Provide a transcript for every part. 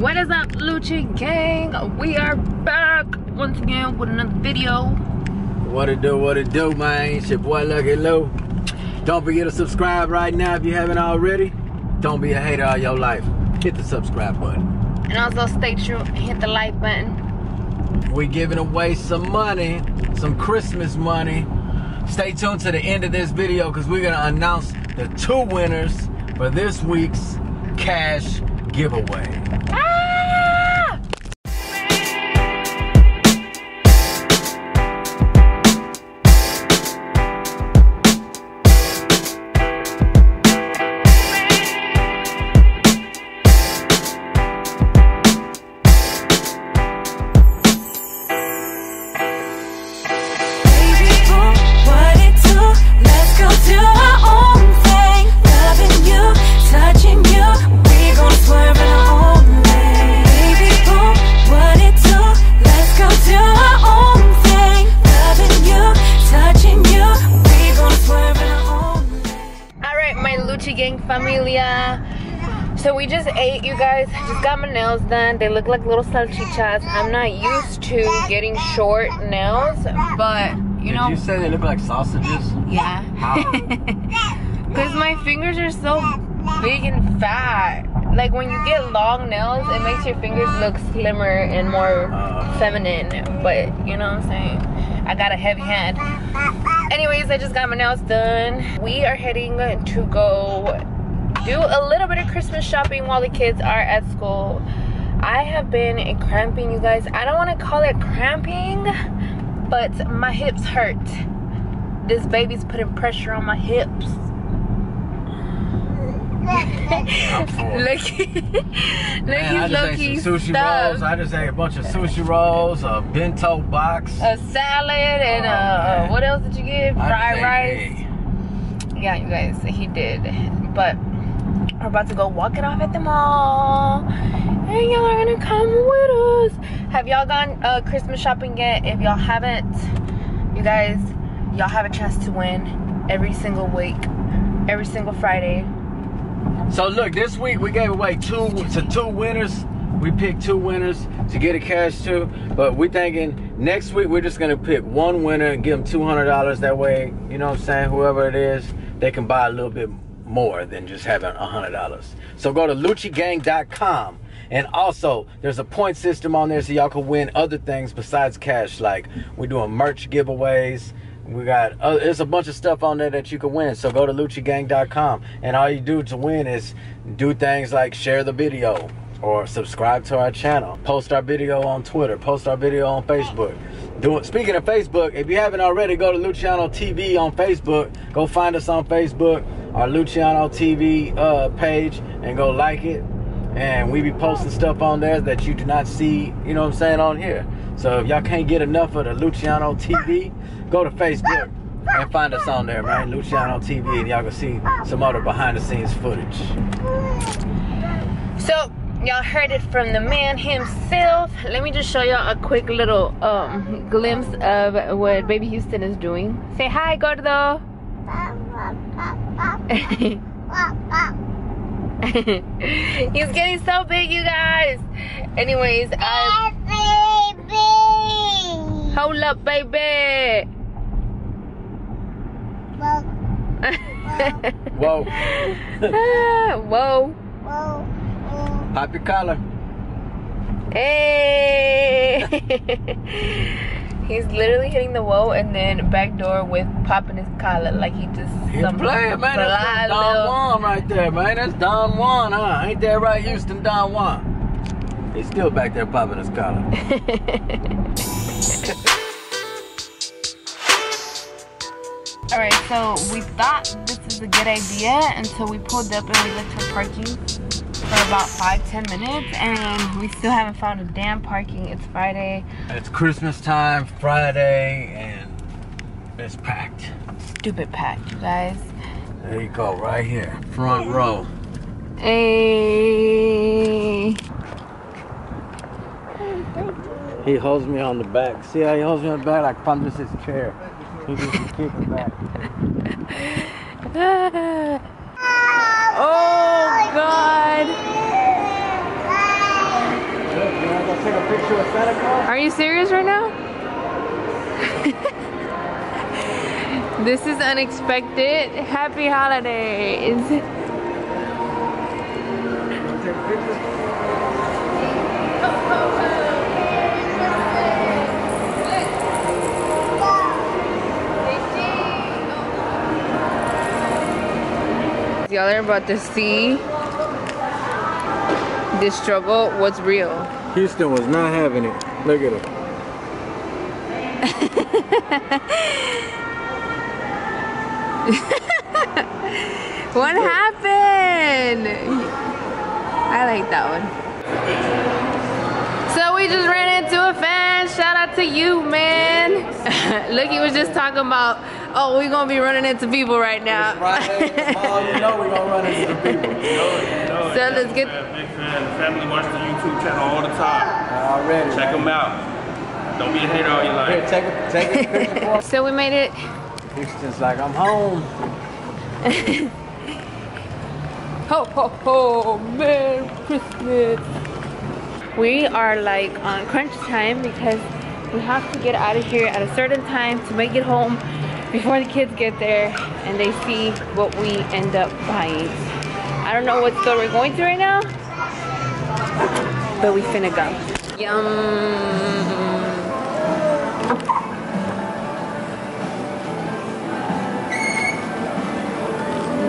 What is up, Lucci Gang? We are back once again with another video. What it do, man? It's your boy Lucky Lou. Don't forget to subscribe right now if you haven't already. Don't be a hater all your life. Hit the subscribe button. And also stay true and hit the like button. We're giving away some money, some Christmas money. Stay tuned to the end of this video because we're going to announce the two winners for this week's cash giveaway. Ah! So we just ate, you guys. Just got my nails done. They look like little salchichas. I'm not used to getting short nails, but you know. Did you say they look like sausages? Yeah. Because my fingers are so big and fat. Like when you get long nails, it makes your fingers look slimmer and more feminine. But you know what I'm saying? I got a heavy hand. Anyways, I just got my nails done. We are heading to go do a little bit of Christmas shopping while the kids are at school. I have been cramping, you guys. I don't want to call it cramping, but my hips hurt. This baby's putting pressure on my hips. Look, he's low-key stuff. I just ate a bunch of sushi rolls, a bento box, a salad, and what else did you get? Fried rice. Yeah, you guys, he did. But we're about to go walk it off at the mall, and y'all are gonna come with us. Have y'all gone Christmas shopping yet? If y'all haven't, you guys, y'all have a chance to win every single week, every single Friday. So look, this week we gave away two winners. We picked two winners to get a cash too, but we're thinking next week we're just gonna pick one winner and give them $200. That way, you know what I'm saying, whoever it is, they can buy a little bit more than just having $100. So go to LucciGang.com, and also there's a point system on there so y'all can win other things besides cash. Like we're doing merch giveaways, we got there's a bunch of stuff on there that you can win. So go to LucciGang.com, and all you do to win is do things like share the video or subscribe to our channel, post our video on Twitter, post our video on Facebook. Speaking of Facebook, if you haven't already, go to Luciano TV on Facebook. Go find us on Facebook, our Luciano TV page, and go like it. And we be posting stuff on there that you do not see, you know what I'm saying, on here. So if y'all can't get enough of the Luciano TV, go to Facebook and find us on there, man. Luciano TV, and y'all can see some other behind the scenes footage. So y'all heard it from the man himself. Let me just show y'all a quick little glimpse of what Baby Houston is doing. Say hi, Gordo. He's getting so big, you guys. Anyways, baby. Hold up, baby. Whoa. Whoa. Whoa. Whoa. Pop your collar. Hey! He's literally hitting the wall and then back door with popping his collar like he just. He's playing, man. That's Don Juan right there, man. That's Don Juan, huh? Ain't that right, Houston? Don Juan. He's still back there popping his collar. All right, so we thought this is a good idea until we pulled up and we looked for parking for about 5-10 minutes, and we still haven't found a damn parking. It's Friday. It's Christmas time, Friday, and it's packed. Stupid packed, you guys. There you go, right here, front row. Hey. He holds me on the back. See how he holds me on the back? Like I'm just his chair. He just keeps it back. Oh God. take a picture with Santa Claus? Are you serious right now? This is unexpected. Happy holidays. Take a picture. Y'all are about to see this struggle was real. Houston was not having it. Look at him. What happened? I like that one. So we just ran into a fan. Shout out to you, man. Look, he was just talking about, oh, we're gonna be running into people right now. It's Friday, tomorrow, you know we're gonna run into people. You know, so let's get. Big fan. Family watches the YouTube channel all the time. Already. Check them out. Don't be a hater all your life. Here, take a picture for us. So we made it. Houston's like, I'm home. Ho ho ho! Merry Christmas. We are like on crunch time because we have to get out of here at a certain time to make it home. Before the kids get there and they see what we end up buying. I don't know what store we're going to right now, but we finna go. Yum.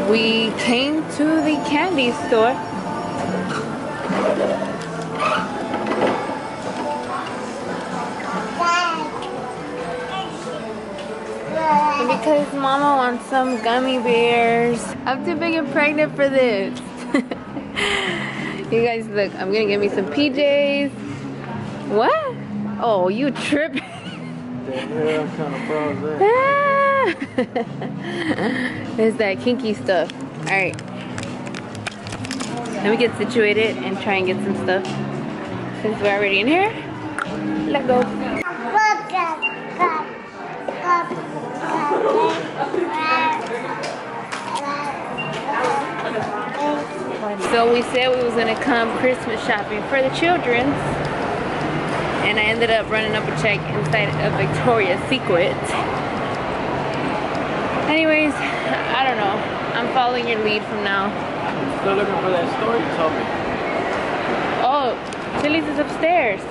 We came to the candy store. Because mama wants some gummy bears. I'm too big and pregnant for this. You guys look, I'm gonna get me some PJs. What? Oh, you tripping. Damn, I'm kinda frozen. There's that kinky stuff. Alright. Let me get situated and try and get some stuff. Since we're already in here, let's go. So we said we was gonna come Christmas shopping for the children, and I ended up running up a check inside of Victoria's Secret. Anyways, I don't know. I'm following your lead from now. I'm still looking for that story you told me. Oh, Chili's is upstairs.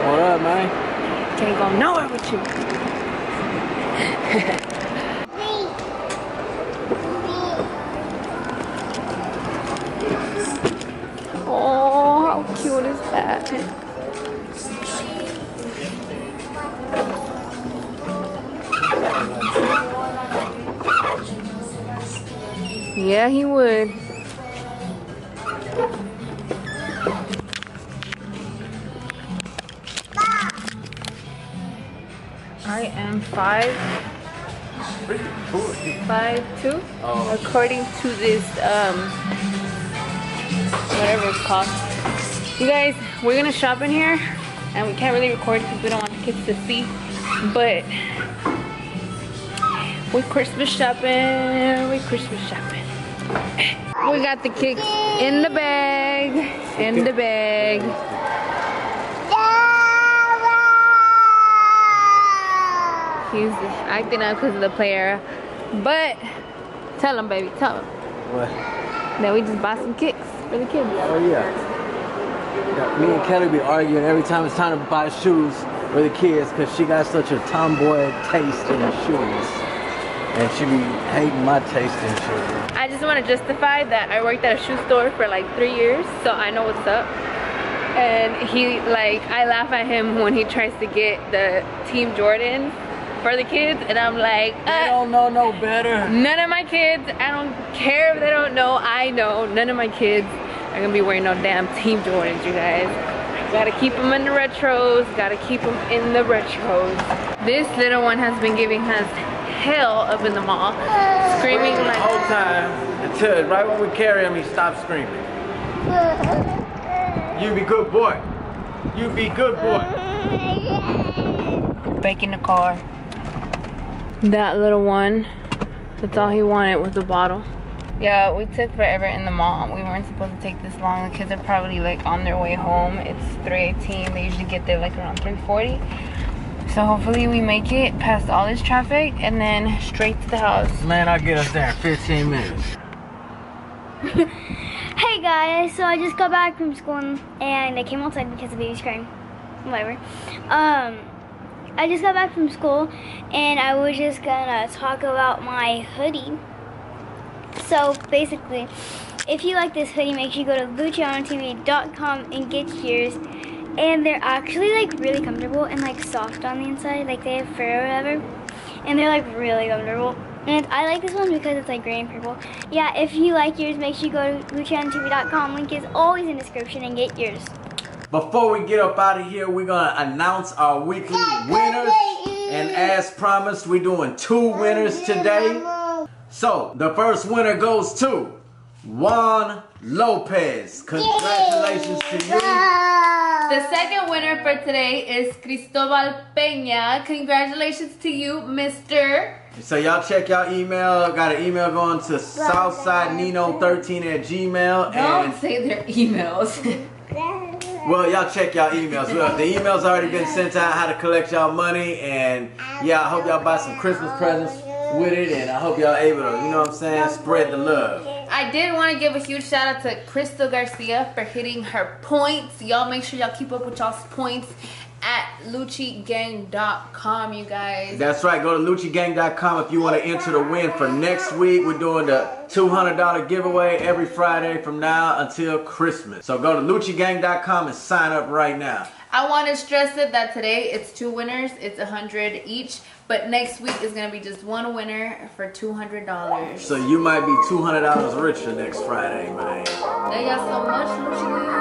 What up, man? Can't go nowhere with you. Oh, how cute is that? Yeah, he would. I am 5'2", oh. According to this whatever it's called. You guys, we're gonna shop in here, and we can't really record because we don't want the kids to see. But we're Christmas shopping. We're Christmas shopping. We got the kicks in the bag. In the bag. He's acting up because of the player, but tell him, baby, tell him. What? That we just bought some kicks for the kids. Oh yeah. Me and Kelly be arguing every time it's time to buy shoes for the kids because she got such a tomboy taste in her shoes, and she be hating my taste in shoes. I just want to justify that I worked at a shoe store for like 3 years, so I know what's up. And he, like, I laugh at him when he tries to get the Team Jordan for the kids, and I'm like, they don't know no better. None of my kids, I don't care if they don't know, I know, none of my kids are gonna be wearing no damn Team Jordans, you guys. Gotta keep them in the retros, gotta keep them in the retros. This little one has been giving us hell up in the mall, screaming like the whole time, until right when we carry him, he stops screaming. You be good boy. You be good boy. Breaking the car. That little one, that's all he wanted was a bottle. Yeah, we took forever in the mall. We weren't supposed to take this long. The kids are probably like on their way home. It's 3:18. They usually get there like around 3:40. So hopefully we make it past all this traffic and then straight to the house. Man, I'll get us there in 15 minutes. Hey guys, so I just got back from school and I came outside because the baby's crying. Whatever. I just got back from school and I was just gonna talk about my hoodie. So basically, if you like this hoodie, make sure you go to LuciGang.com and get yours. And they're actually like really comfortable and like soft on the inside, like they have fur or whatever. And they're like really comfortable. And I like this one because it's like gray and purple. Yeah, if you like yours, make sure you go to LucianoTV.com. Link is always in the description and get yours. Before we get up out of here, we're gonna announce our weekly winners. And as promised, we're doing 2 winners today. So, the first winner goes to Juan Lopez. Congratulations to you. The second winner for today is Cristobal Peña. Congratulations to you, Mr. So y'all check y'all email. Got an email going to SouthsideNino13@gmail. Don't say their emails. Well, y'all check y'all emails. Well, the emails already been sent out, how to collect y'all money. And yeah, I hope y'all buy some Christmas presents with it, and I hope y'all able to, you know what I'm saying, spread the love. I did want to give a huge shout out to Crystal Garcia for hitting her points. Y'all make sure y'all keep up with y'all's points at LuciGang.com, you guys. That's right, go to LuciGang.com if you want to enter the win for next week. We're doing the $200 giveaway every Friday from now until Christmas. So go to LuciGang.com and sign up right now. I want to stress it that today it's 2 winners, it's $100 each, but next week is going to be just 1 winner for $200. So you might be $200 richer next Friday, man. Thank y'all so much, Lucci.